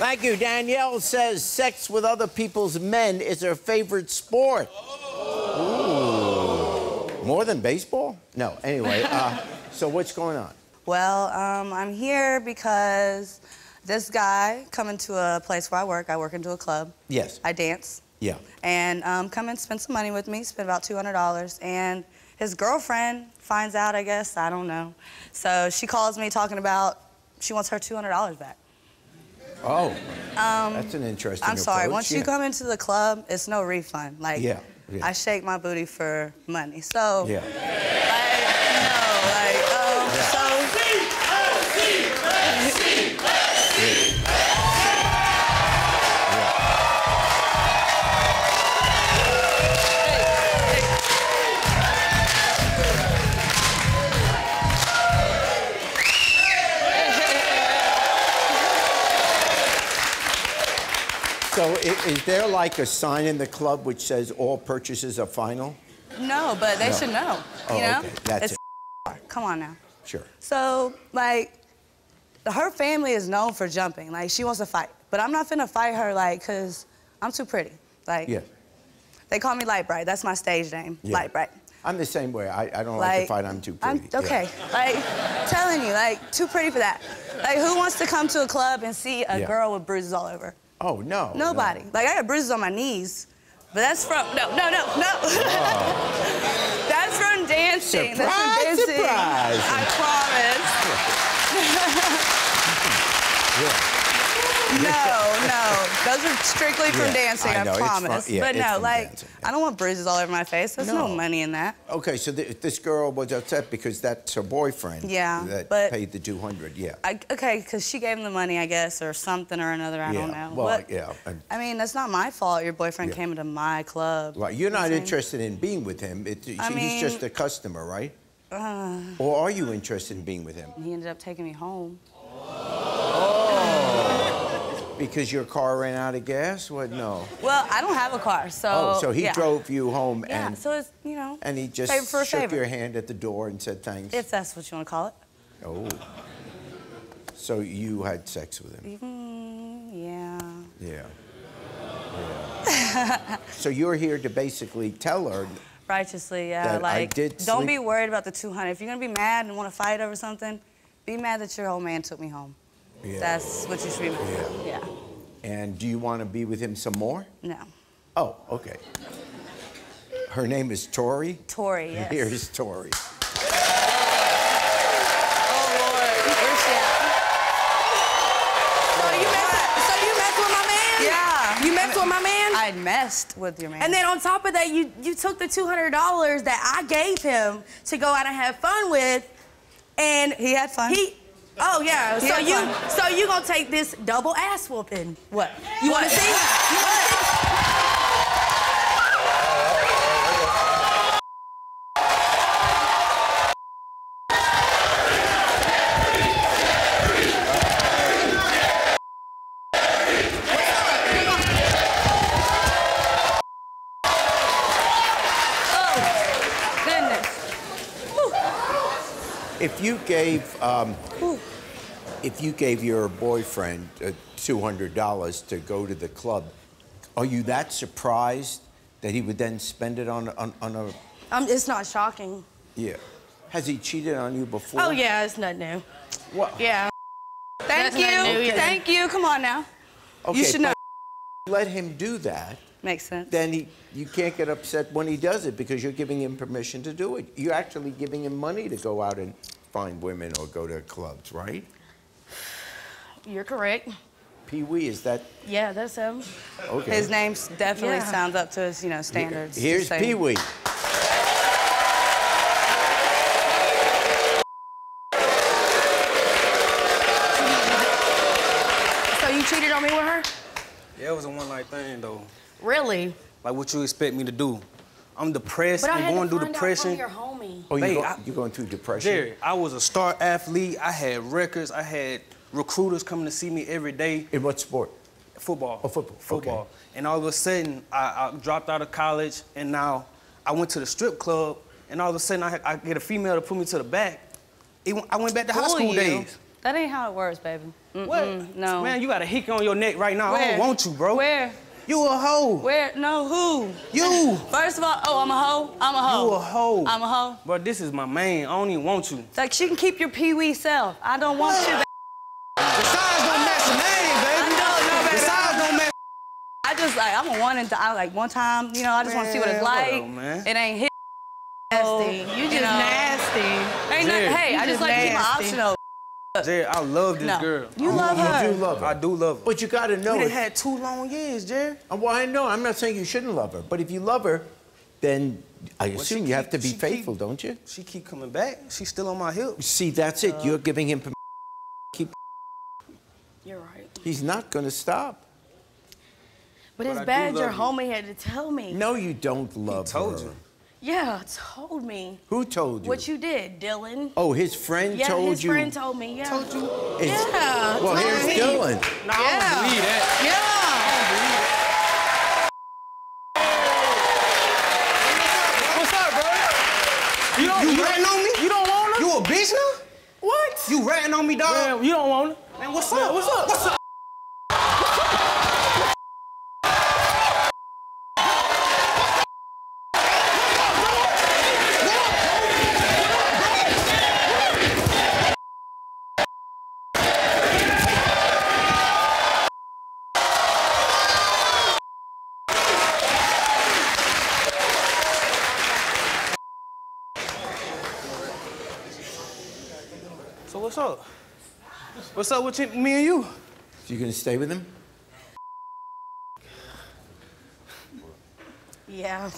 Thank you. Danielle says sex with other people's men is her favorite sport. Oh. Ooh. More than baseball? No. Anyway, so what's going on? Well, I'm here because this guy coming to a place where I work into a club. Yes. I dance. Yeah. And come and spend some money with me, spend about $200, and his girlfriend finds out, I guess, I don't know. So she calls me talking about she wants her $200 back. Oh, that's an interesting approach. I'm sorry, once you come into the club, it's no refund. Like, yeah. I shake my booty for money, so. Yeah. Like, no, like, so is there like a sign in the club which says all purchases are final? No, but they should know. Oh, you know? Okay. That's it. Come on now. Sure. So, like, her family is known for jumping. Like, she wants to fight. But I'm not finna fight her, like, because I'm too pretty. Like, yeah. They call me Lightbright. That's my stage name, yeah. Lightbright. I'm the same way. I don't like to fight. I'm too pretty. Okay. Yeah. Like, telling you, like, too pretty for that. Like, who wants to come to a club and see a girl with bruises all over? Oh, no. Nobody. No. Like, I got bruises on my knees, but that's from... No. Oh. That's from dancing. Surprise, that's from dancing. Surprise. I promise. No. Those are strictly from dancing, I promise. From, but no, like, dancing. I don't want bruises all over my face. There's no money in that. Okay, so this girl was upset because that's her boyfriend. Yeah, that paid the $200, okay, because she gave him the money, I guess, or something or another, I don't know. Well, I mean, that's not my fault your boyfriend came into my club. Right, you're not interested in being with him. He's just a customer, right? Or are you interested in being with him? He ended up taking me home. Because your car ran out of gas? What? No. Well, I don't have a car, so... Oh, so he drove you home and... Yeah, so it's, you know... And he just shook your hand at the door and said thanks? If that's what you want to call it. Oh. So you had sex with him? Yeah. So you're here to basically tell her... Righteously, yeah. That like, I did don't be worried about the $200. If you're going to be mad and want to fight over something, be mad that your old man took me home. Yeah. That's what you should be with. Yeah. And do you want to be with him some more? No. Oh, okay. Her name is Tori? Tori, yes. Here's Tori. Oh, Lord. Where's she at? So you messed with my man? Yeah. You messed with my man? I messed with your man. And then on top of that, you took the $200 that I gave him to go out and have fun with, and... He had fun. Oh, yeah. So you gonna take this double ass whooping. What? You wanna see? You wanna see? Oh, goodness. Whew. If you gave, if you gave your boyfriend $200 to go to the club, are you that surprised that he would then spend it on a... it's not shocking. Yeah. Has he cheated on you before? Oh, yeah, it's not new. What? Yeah. Thank you. Come on now. Okay, you should know. Let him do that. Makes sense. Then you can't get upset when he does it because you're giving him permission to do it. You're actually giving him money to go out and find women or go to clubs, right? You're correct. Peewee, is that? Yeah, that's him. Okay. His name definitely sounds up to his, standards. Here's Peewee. So you cheated on me with her? Yeah, it was a one-night thing, though. Really? Like, what you expect me to do? I'm depressed. But I'm going through depression. Your homie. Oh, you're going through depression? Derek, I was a star athlete. I had records. I had recruiters coming to see me every day. In what sport? Football. Oh, football. Football. Okay. And all of a sudden, I dropped out of college, and now I went to the strip club, and all of a sudden, I get a female to put me to the back. I went back to high school days. That ain't how it works, baby. What? No. Man, you got a hickey on your neck right now. Where? I don't want you, bro. Where? You a hoe. Where? No, who? You. First of all, I'm a hoe. I'm a hoe. You a hoe. I'm a hoe. Bro, this is my man. I don't even want you. Like, she can keep your Peewee self. I don't want you, baby. The size don't match the name, baby. No, baby. The size don't match. I just, like, I'm a one and I like, one time, you know, I just want to see what it's like. Man. It ain't hit. Nasty. You just nasty. Ain't nothing. Hey, I just like to keep my option open. Jerry, I love this girl. You love her. You do love her. I do love her. But you gotta know it. We had 2 long years, Jerry. Well, I know. I'm not saying you shouldn't love her. But if you love her, then I assume you have to be faithful, don't you? She keep coming back. She's still on my hip. See, that's it. You're giving him permission. Keep. You're right. He's not gonna stop. But it's bad your homie had to tell me. No, you don't love her. He told you. Yeah, told me. Who told you? What you did, Dylan. Oh, his friend told you? Yeah, his friend told me, yeah. Told you? Yeah. Well, here's Dylan. No, I don't believe that. Yeah. What's up, bro? You ratting on me? You don't want her? You a bitch now? What? You ratting on me, dog? Man, you don't want her. Man, what's up? What's up? What's up? So what's up? What's up with you, me and you? You gonna stay with him? Yeah.